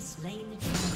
Slain the dragon.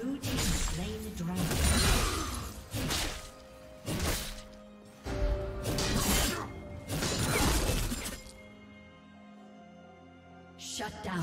Blue team has slain the dragon. Shut down.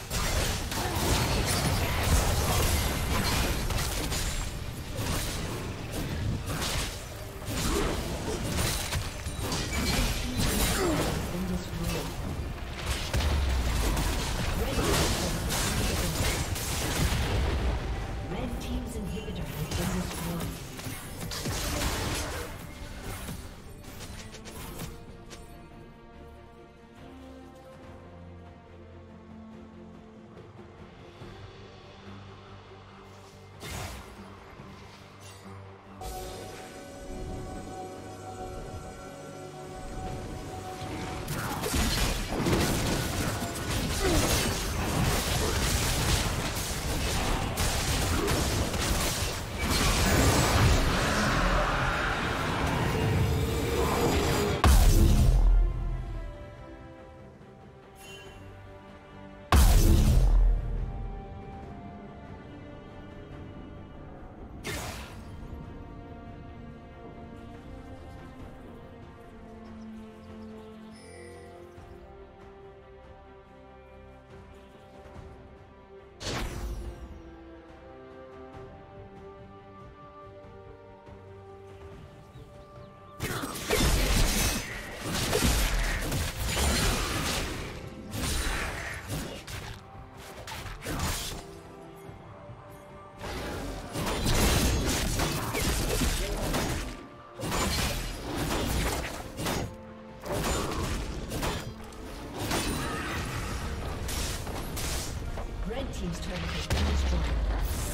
Red team's turret has been destroyed.